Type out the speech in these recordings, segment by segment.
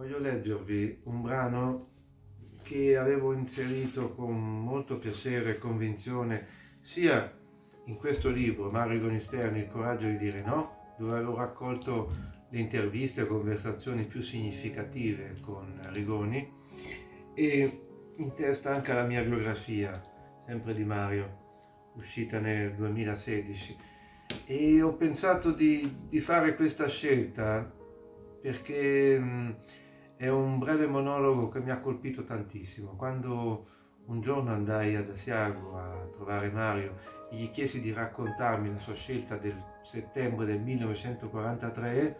Voglio leggervi un brano che avevo inserito con molto piacere e convinzione sia in questo libro, Mario Rigoni Stern, Il coraggio di dire no, dove avevo raccolto le interviste e conversazioni più significative con Rigoni, e in testa anche alla mia biografia, sempre di Mario, uscita nel 2016. E ho pensato di fare questa scelta perché è un breve monologo che mi ha colpito tantissimo. Quando un giorno andai ad Asiago a trovare Mario e gli chiesi di raccontarmi la sua scelta del settembre del 1943,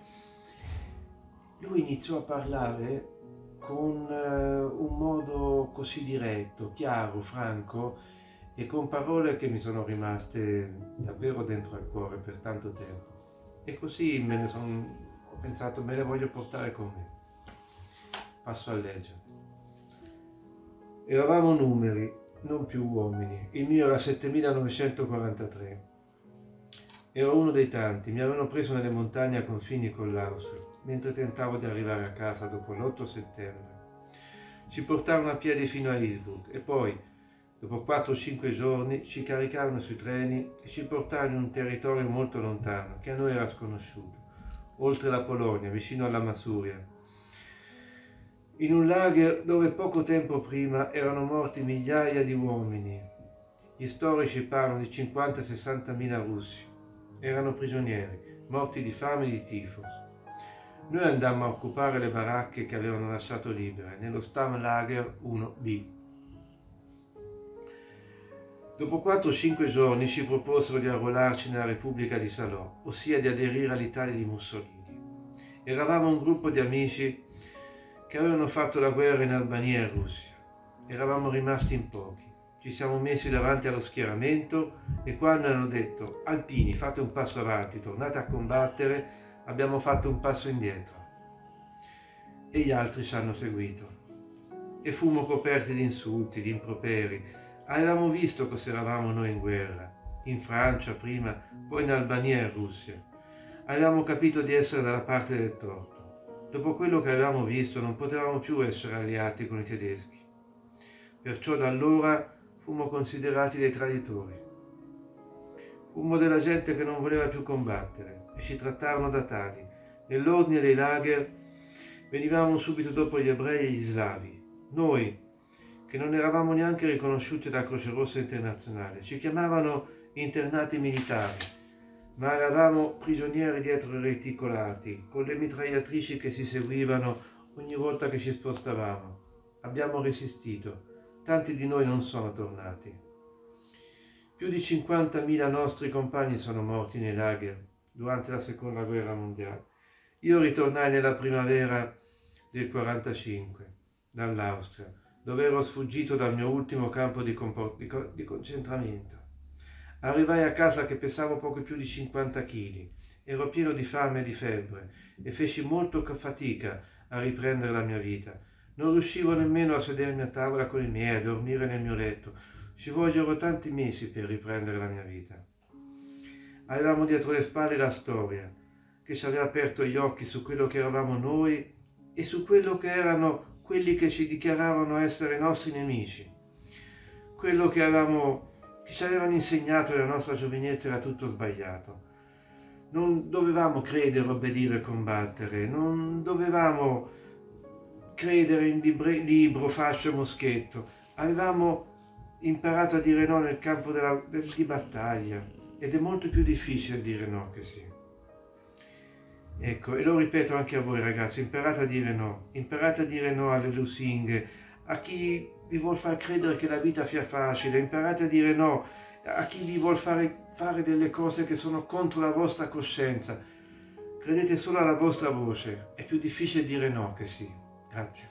lui iniziò a parlare con un modo così diretto, chiaro, franco e con parole che mi sono rimaste davvero dentro al cuore per tanto tempo. E così ho pensato, me le voglio portare con me. Passo a leggere. Eravamo numeri, non più uomini. Il mio era 7943. Ero uno dei tanti, mi avevano preso nelle montagne a confini con l'Austria, mentre tentavo di arrivare a casa dopo l'8 settembre. Ci portarono a piedi fino a Lisburg e poi, dopo 4 o 5 giorni, ci caricarono sui treni e ci portarono in un territorio molto lontano, che a noi era sconosciuto, oltre la Polonia, vicino alla Masuria, in un lager dove poco tempo prima erano morti migliaia di uomini. Gli storici parlano di 50-60 mila russi. Erano prigionieri, morti di fame e di tifo. Noi andammo a occupare le baracche che avevano lasciato libere, nello Stamlager 1B. Dopo 4-5 giorni ci proposero di arruolarci nella Repubblica di Salò, ossia di aderire all'Italia di Mussolini. Eravamo un gruppo di amici che avevano fatto la guerra in Albania e Russia. Eravamo rimasti in pochi. Ci siamo messi davanti allo schieramento e quando hanno detto «Alpini, fate un passo avanti, tornate a combattere», abbiamo fatto un passo indietro. E gli altri ci hanno seguito. E fummo coperti di insulti, di improperi. Avevamo visto cosa eravamo noi in guerra, in Francia prima, poi in Albania e Russia. Avevamo capito di essere dalla parte del torto. Dopo quello che avevamo visto non potevamo più essere alleati con i tedeschi. Perciò da allora fummo considerati dei traditori. Fummo della gente che non voleva più combattere e ci trattarono da tali. Nell'ordine dei lager venivamo subito dopo gli ebrei e gli slavi. Noi, che non eravamo neanche riconosciuti dalla Croce Rossa Internazionale, ci chiamavano internati militari, ma eravamo prigionieri dietro i reticolati, con le mitragliatrici che si seguivano ogni volta che ci spostavamo. Abbiamo resistito, tanti di noi non sono tornati. Più di 50.000 nostri compagni sono morti nei lager durante la seconda guerra mondiale. Io ritornai nella primavera del 45 dall'Austria, dove ero sfuggito dal mio ultimo campo di concentramento. Arrivai a casa che pesavo poco più di 50 kg, ero pieno di fame e di febbre e feci molto fatica a riprendere la mia vita. Non riuscivo nemmeno a sedermi a tavola con i miei, a dormire nel mio letto. Ci vollero tanti mesi per riprendere la mia vita. Avevamo dietro le spalle la storia, che ci aveva aperto gli occhi su quello che eravamo noi e su quello che erano quelli che ci dichiaravano essere i nostri nemici. Quello che avevamo ci avevano insegnato nella nostra giovinezza era tutto sbagliato. Non dovevamo credere, obbedire e combattere, non dovevamo credere in libro, fascio e moschetto. Avevamo imparato a dire no nel campo di battaglia ed è molto più difficile dire no che sì. Ecco, e lo ripeto anche a voi ragazzi, imparate a dire no alle lusinghe, a chi vi vuol far credere che la vita sia facile, imparate a dire no a chi vi vuol fare delle cose che sono contro la vostra coscienza. Credete solo alla vostra voce, è più difficile dire no che sì. Grazie.